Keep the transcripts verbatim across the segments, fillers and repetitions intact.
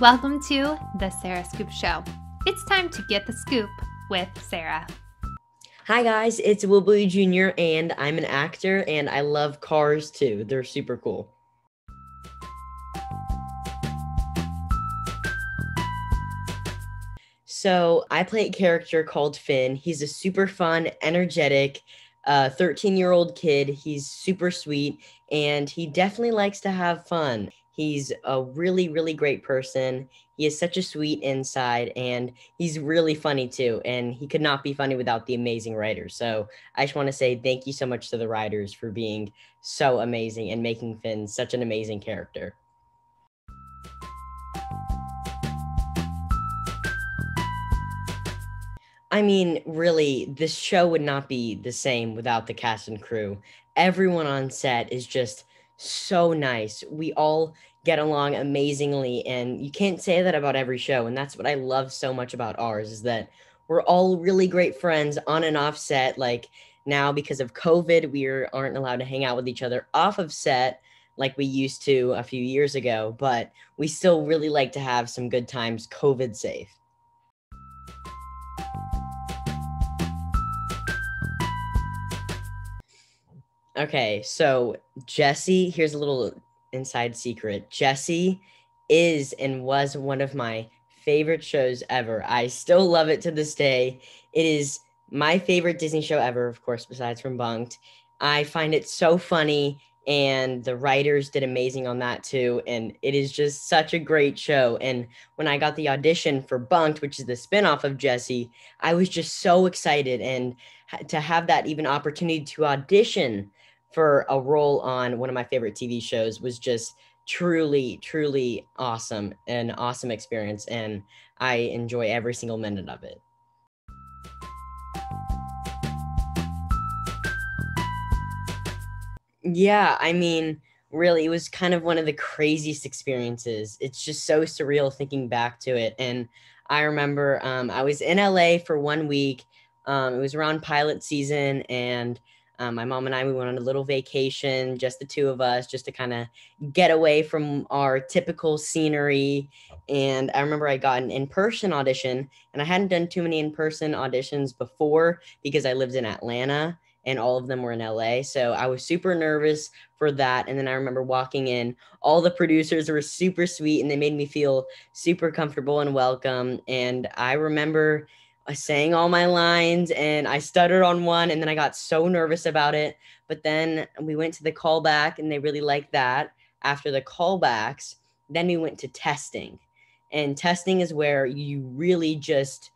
Welcome to The Sarah Scoop Show. It's time to get the scoop with Sarah. Hi guys, it's Will Buie Junior and I'm an actor and I love cars too. They're super cool. So I play a character called Finn. He's a super fun, energetic, uh, thirteen-year-old kid. He's super sweet and he definitely likes to have fun. He's a really, really great person. He is such a sweet inside, and he's really funny too. And he could not be funny without the amazing writers. So I just want to say thank you so much to the writers for being so amazing and making Finn such an amazing character. I mean, really, this show would not be the same without the cast and crew. Everyone on set is just so nice. We all get along amazingly, and you can't say that about every show, and that's what I love so much about ours, is that we're all really great friends on and off set. Like, now because of COVID, we aren't allowed to hang out with each other off of set like we used to a few years ago, but we still really like to have some good times COVID safe. Okay, so Jessie, here's a little inside secret. Jessie is and was one of my favorite shows ever. I still love it to this day. It is my favorite Disney show ever, of course, besides from Bunk'd. I find it so funny, and the writers did amazing on that too, and it is just such a great show. And when I got the audition for Bunk'd, which is the spinoff of Jessie, I was just so excited, and to have that even opportunity to audition for a role on one of my favorite T V shows was just truly, truly awesome, an awesome experience, and I enjoy every single minute of it. Yeah, I mean, really, it was kind of one of the craziest experiences. It's just so surreal thinking back to it, and I remember um, I was in L A for one week. Um, it was around pilot season, and Um, my mom and I, we went on a little vacation, just the two of us, just to kind of get away from our typical scenery. And I remember I got an in-person audition, and I hadn't done too many in-person auditions before because I lived in Atlanta and all of them were in L A. So I was super nervous for that. And then I remember walking in, all the producers were super sweet and they made me feel super comfortable and welcome. And I remember I sang all my lines and I stuttered on one, and then I got so nervous about it. But then we went to the callback and they really liked that. After the callbacks, then we went to testing. And testing is where you really just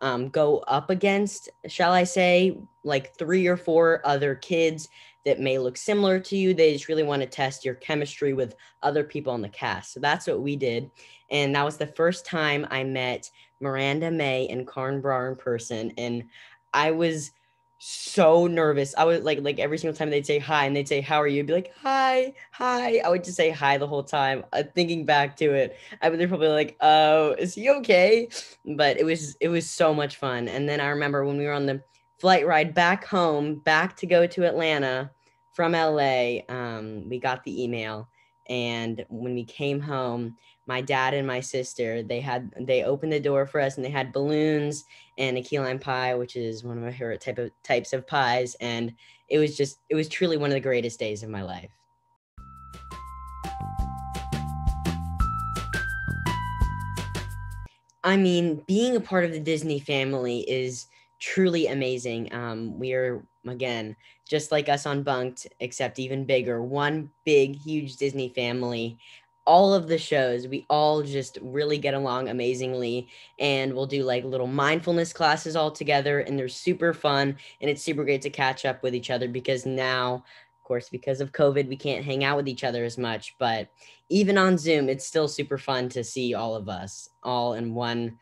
um, go up against, shall I say, like three or four other kids that may look similar to you. They just really want to test your chemistry with other people on the cast. So that's what we did. And that was the first time I met Miranda May and Karn Brar in person, and I was so nervous. I was like, like every single time they'd say hi and they'd say, "How are you?" I'd be like, "Hi, hi." I would just say hi the whole time. Uh, thinking back to it, I mean, they're probably like, "Oh, is he okay?" But it was it was so much fun. And then I remember when we were on the flight ride back home, back to go to Atlanta from L A, um, we got the email, and when we came home, my dad and my sister, they had they opened the door for us, and they had balloons and a key lime pie, which is one of my favorite type of types of pies. And it was just it was truly one of the greatest days of my life. I mean, being a part of the Disney family is truly amazing. Um, we are, again, just like us on Bunk'd, except even bigger, one big, huge Disney family. All of the shows, we all just really get along amazingly, and we'll do like little mindfulness classes all together, and they're super fun, and it's super great to catch up with each other because now, of course, because of COVID, we can't hang out with each other as much, but even on Zoom, it's still super fun to see all of us all in one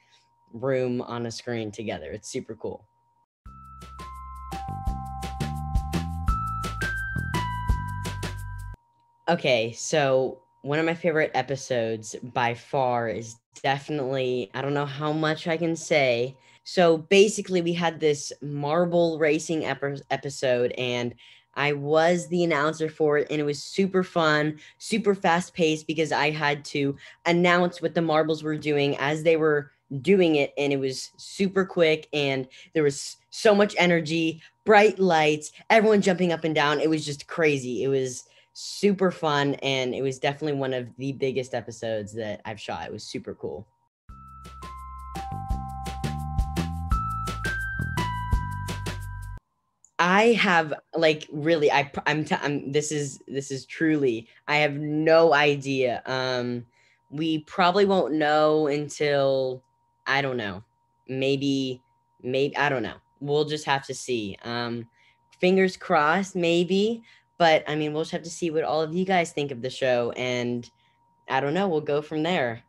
room on a screen together. It's super cool. Okay, so one of my favorite episodes by far is definitely, I don't know how much I can say. So basically we had this marble racing episode, and I was the announcer for it, and it was super fun, super fast paced, because I had to announce what the marbles were doing as they were doing it. And it was super quick, and there was so much energy, bright lights, everyone jumping up and down. It was just crazy. It was super fun, and it was definitely one of the biggest episodes that I've shot. It was super cool. I have like really, I, I'm, t I'm, this is, this is truly, I have no idea. Um, we probably won't know until, I don't know, maybe, maybe, I don't know. We'll just have to see. Um, fingers crossed, maybe, but I mean, we'll just have to see what all of you guys think of the show, and I don't know, we'll go from there.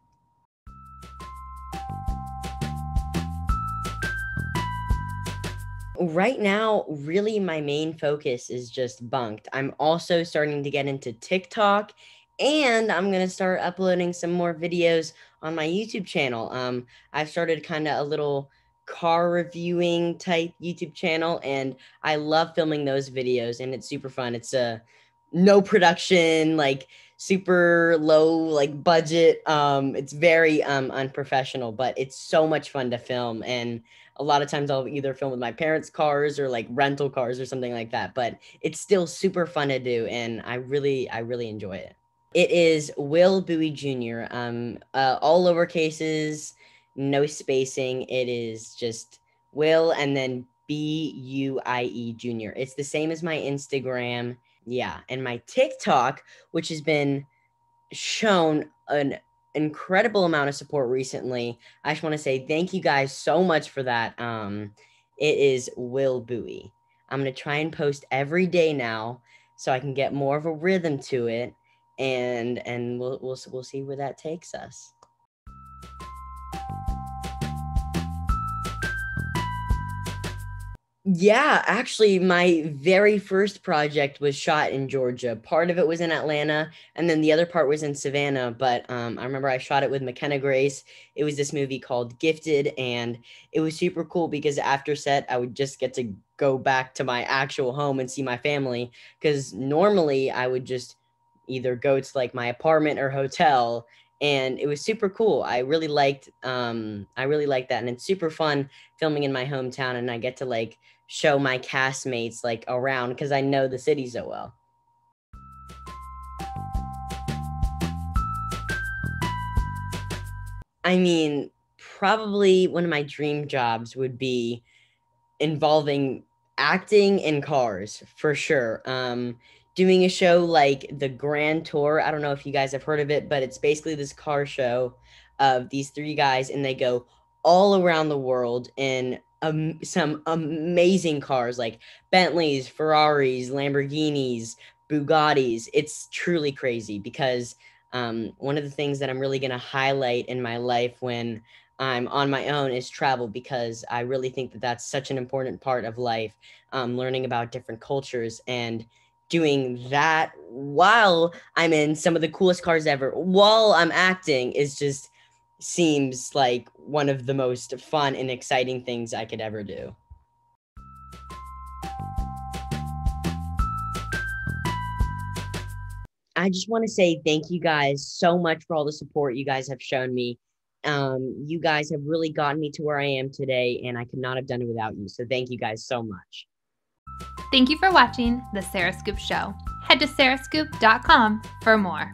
Right now, really my main focus is just Bunk'd. I'm also starting to get into TikTok, and I'm going to start uploading some more videos on my YouTube channel. Um, I've started kind of a little car reviewing type YouTube channel, and I love filming those videos, and it's super fun. It's a no production, like super low, like budget. Um, it's very um, unprofessional, but it's so much fun to film. And a lot of times I'll either film with my parents' cars or like rental cars or something like that, but it's still super fun to do. And I really, I really enjoy it. It is Will Buie Junior Um, uh, all lower cases, no spacing. It is just Will and then B U I E Junior It's the same as my Instagram. Yeah. And my TikTok, which has been shown an incredible amount of support recently. I just want to say thank you guys so much for that. Um, it is Will Buie. I'm going to try and post every day now so I can get more of a rhythm to it, and and we'll we'll, we'll see where that takes us. Yeah, actually, my very first project was shot in Georgia. Part of it was in Atlanta, and then the other part was in Savannah. But um, I remember I shot it with McKenna Grace. It was this movie called Gifted, and it was super cool because after set, I would just get to go back to my actual home and see my family, because normally I would just either go to like my apartment or hotel. And it was super cool. I really liked, um, I really liked that. And it's super fun filming in my hometown, and I get to like show my castmates like around, because I know the city so well. I mean, probably one of my dream jobs would be involving acting in cars for sure. Um, doing a show like the Grand Tour. I don't know if you guys have heard of it, but it's basically this car show of these three guys, and they go all around the world in um, some amazing cars like Bentleys, Ferraris, Lamborghinis, Bugattis. It's truly crazy, because um, one of the things that I'm really going to highlight in my life when I'm on my own is travel, because I really think that that's such an important part of life, um, learning about different cultures and doing that while I'm in some of the coolest cars ever, while I'm acting, is just seems like one of the most fun and exciting things I could ever do. I just want to say thank you guys so much for all the support you guys have shown me. Um, you guys have really gotten me to where I am today, and I could not have done it without you. So thank you guys so much. Thank you for watching The Sarah Scoop Show. Head to sarah scoop dot com for more.